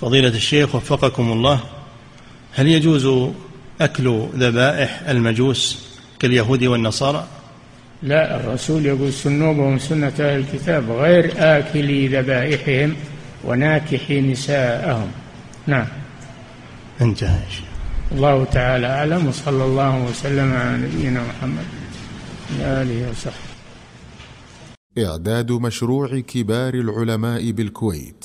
فضيلة الشيخ وفقكم الله، هل يجوز أكل ذبائح المجوس كاليهود والنصارى؟ لا، الرسول يقول سنوبهم سنة أهل الكتاب غير آكلي ذبائحهم وناكحي نساءهم. نعم، انتهى. الله تعالى أعلم، وصلى الله وسلم على نبينا محمد وآله وصحبه. إعداد مشروع كبار العلماء بالكويت